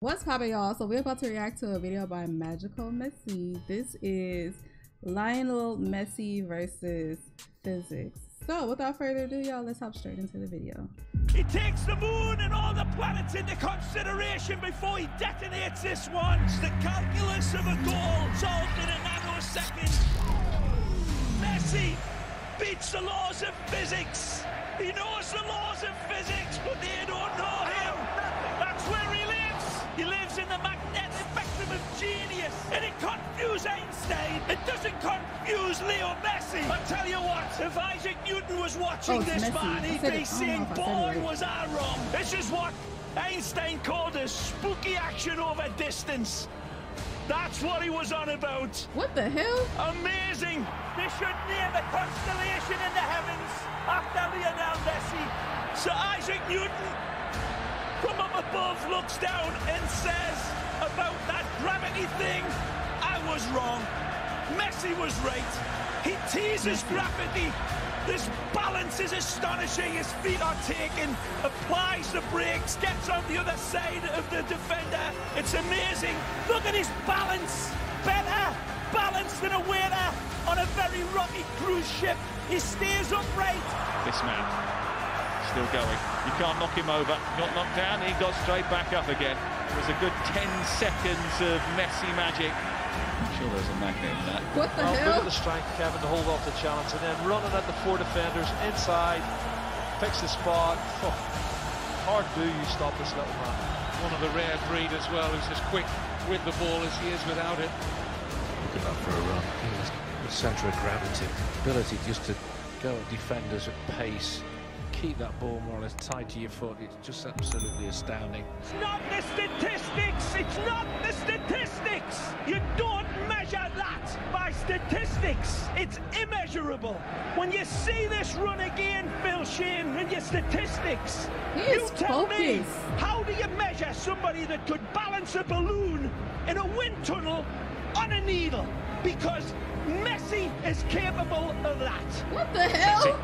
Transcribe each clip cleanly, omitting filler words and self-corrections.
What's poppin', y'all? So we're about to react to a video by Magical Messi. This is Lionel Messi versus Physics. So without further ado, y'all, let's hop straight into the video. He takes the moon and all the planets into consideration before he detonates this one. It's the calculus of a goal solved in a nanosecond. Messi beats the laws of physics. He knows the laws of physics, but they don't know him. That's where he lives. He lives in the magnetic spectrum of genius. And it confused Einstein. It doesn't confuse Leo Messi. I tell you what, if Isaac Newton was watching this man, he'd be saying, boy, was I wrong. This is what Einstein called a spooky action over distance. That's what he was on about. What the hell? Amazing. They should name a constellation in the heavens after Lionel Messi. Sir Isaac Newton from up above looks down and says about that gravity thing, I was wrong. Messi was right. He teases gravity. This balance is astonishing. His feet are taken, applies the brakes, gets on the other side of the defender. It's amazing. Look at his balance. Better balance than a waiter on a very rocky cruise ship. He stays upright. This man, still going. You can't knock him over. Got knocked down, he got straight back up again. It was a good 10 seconds of Messi magic. I'm sure there's a magnet in that. What the hell? Good at the strike, Kevin, to hold off the challenge, and then running at the four defenders inside, picks the spot. Oh, hard do you stop this little man. One of the rare breed as well, who's as quick with the ball as he is without it. Look at that for a run. The centre of gravity, ability just to go at defenders at pace, keep that ball more or less tied to your foot. It's just absolutely astounding. It's not the statistics. It's not the statistics. You don't measure that by statistics. It's immeasurable. When you see this run again, Phil Shane, and your statistics, you tell me, how do you measure somebody that could balance a balloon in a wind tunnel on a needle? Because Messi is capable of that. What the hell? Messi.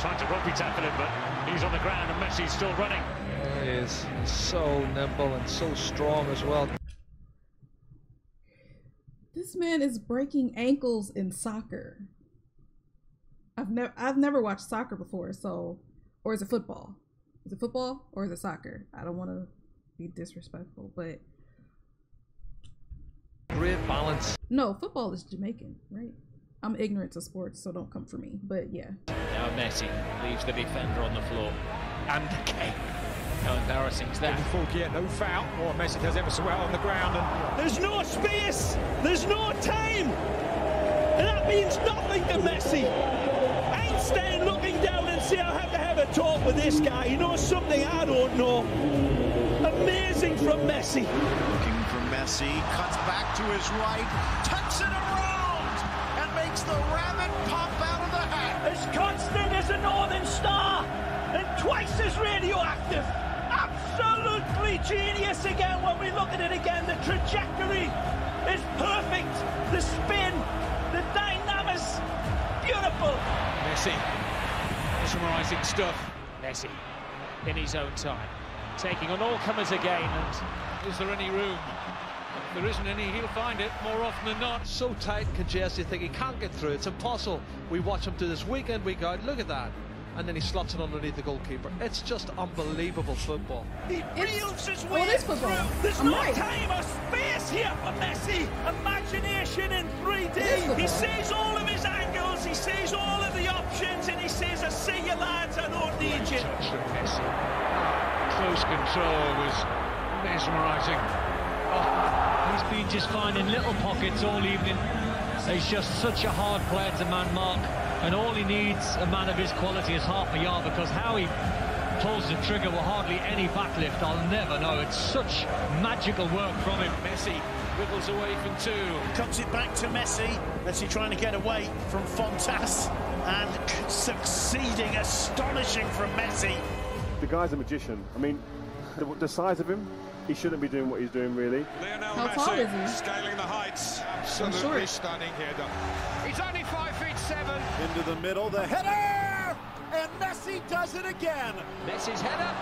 Trying to rugby tackle him, but he's on the ground and Messi's still running. Yeah, he is. He's so nimble and so strong as well. This man is breaking ankles in soccer. I've never watched soccer before, so, or is it football? Is it football or is it soccer? I don't want to be disrespectful, but great balance. No, football is Jamaican, right? I'm ignorant to sports, so don't come for me, but yeah. Now Messi leaves the defender on the floor. And the kick. How embarrassing is that? Forget, no foul. Oh, Messi does ever so well on the ground. And there's no space. There's no time. And that means nothing to Messi. Einstein looking down and saying, I'll have to have a talk with this guy. He knows something I don't know. Amazing from Messi. Looking for Messi. Cuts back to his right. Tucks it around. The rabbit pop out of the hat. As constant as a northern star and twice as radioactive. Absolutely genius again. When we look at it again, the trajectory is perfect. The spin, the dynamics, beautiful. Messi, mesmerizing stuff. Messi, in his own time, taking on all comers again. And is there any room? There isn't any. He'll find it more often than not. So tight and congested, you think he can't get through. It's impossible. We watch him do this week in, week out. Look at that. And then he slots it underneath the goalkeeper. It's just unbelievable football. He reels his way through. There's no time or space here for Messi. Imagination in 3D. He sees all of his angles. He sees all of the options. And he says, I see you, lads. I don't need you. Close control was mesmerising. Oh. He's been just finding little pockets all evening. He's just such a hard player to man mark, and all he needs, a man of his quality, is half a yard, because how he pulls the trigger with hardly any backlift, I'll never know. It's such magical work from him. Messi wiggles away from two. Comes it back to Messi. Messi trying to get away from Fontas, and succeeding. Astonishing from Messi. The guy's a magician. I mean, the size of him. He shouldn't be doing what he's doing, really. Lionel Messi scaling the heights. Absolutely stunning here, Doc. He's only 5'7". Into the middle, the header! And Messi does it again. Messi's header.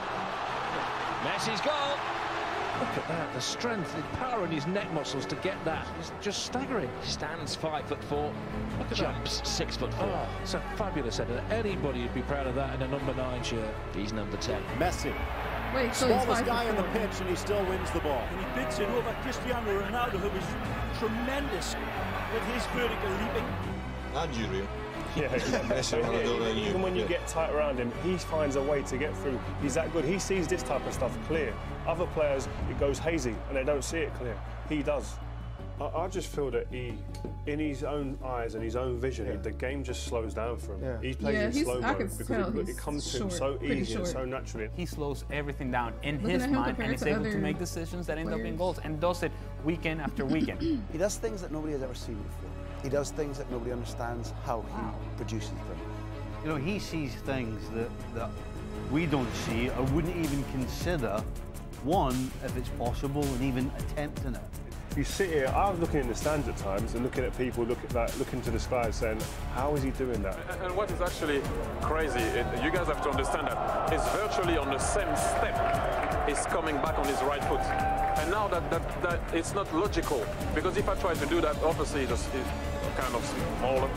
Messi's goal. Look at that, the strength, the power in his neck muscles to get that is just staggering. Stands 5'4", jumps that. 6'4". Oh, it's a fabulous header. Anybody would be proud of that in a number 9 shirt. He's number 10. Messi. Wait, so smallest guy on the pitch and he still wins the ball. And he beats it over Cristiano Ronaldo, who was tremendous with his vertical leaping. And you, Rio. Yeah, exactly. Even when you get tight around him, he finds a way to get through. He's that good. He sees this type of stuff clear. Other players, it goes hazy and they don't see it clear. He does. I just feel that he, in his own eyes and his own vision, the game just slows down for him. Yeah. He plays in slow mo because it comes to him so easy and so naturally. He slows everything down in his mind and is able to make decisions that end up in goals, and does it weekend after weekend. He does things that nobody has ever seen before. He does things that nobody understands how he produces them. You know, he sees things that we don't see or wouldn't even consider, one, if it's possible, and even attempting it. You sit here, I was looking in the stands at times and looking at people, looking to the sky saying, how is he doing that? And what is actually crazy, you guys have to understand that, is virtually on the same step, is coming back on his right foot. And now that it's not logical, because if I try to do that, obviously it's kind of smaller.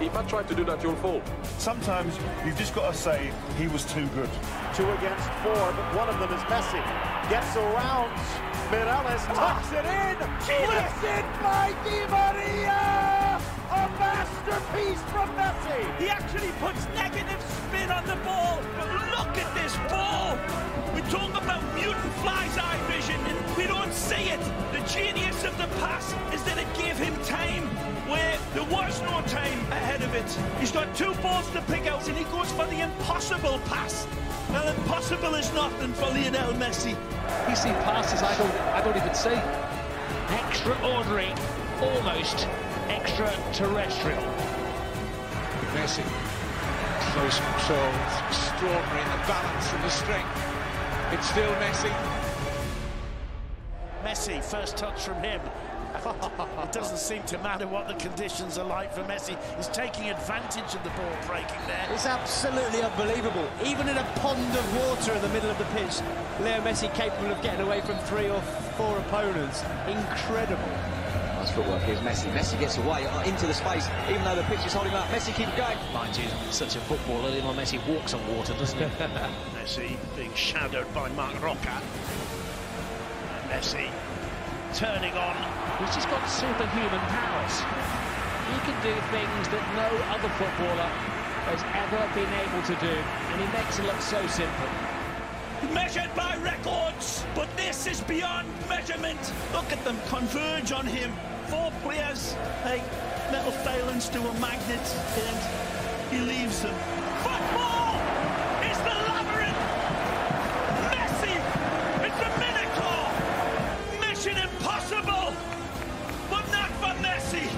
If I try to do that, you'll fall. Sometimes you've just got to say he was too good. 2 against 4, but one of them is Messi. Gets around Mireles, tucks it in. Flips it by Di Maria! A masterpiece from Messi. He actually puts negative spin on the ball. But look at this ball. We're talking about mutant fly's eye vision, and we don't see it. The genius of the pass is that it gave him time where there was no time ahead of it. He's got 2 balls to pick out and he goes for the impossible pass. Well, impossible is nothing for Lionel Messi. He's seen passes I don't even see. Extraordinary, almost extraterrestrial. Messi close control, extraordinary, the balance and the strength. It's still Messi. Messi, first touch from him. It doesn't seem to matter what the conditions are like for Messi. He's taking advantage of the ball breaking there. It's absolutely unbelievable. Even in a pond of water in the middle of the pitch, Leo Messi capable of getting away from 3 or 4 opponents. Incredible. Nice footwork. Here's Messi. Messi gets away into the space, even though the pitch is holding up. Messi keeps going. Mind you, such a footballer, Lionel Messi walks on water, doesn't he? Messi being shadowed by Marc Roca. And Messi turning on. He's just got superhuman powers. He can do things that no other footballer has ever been able to do, and he makes it look so simple. Measured by records, but this is beyond measurement. Look at them converge on him. 4 players like metal filings to a magnet, and he leaves them. Football is the labyrinth. Messi is the minotaur. Mission impossible, but not for Messi.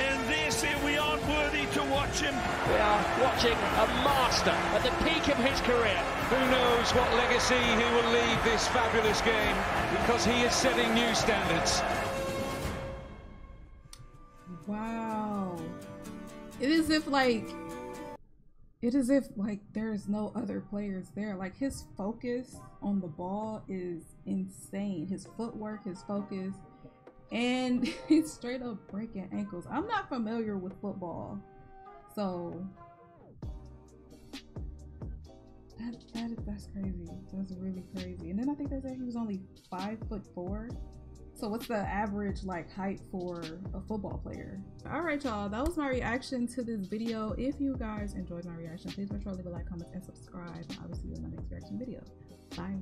And they say we aren't worthy to watch him. We are watching a master at the peak of his career. Who knows what legacy he will leave this fabulous game, because he is setting new standards. Wow. It is as if there's no other players there. Like, his focus on the ball is insane. His footwork, his focus, and he's straight up breaking ankles. I'm not familiar with football, so that's crazy. That's really crazy. And then I think they said he was only 5'4". So what's the average height for a football player? All right, y'all, that was my reaction to this video. If you guys enjoyed my reaction, please make sure to leave a like, comment, and subscribe. I'll see you in my next reaction video. Bye.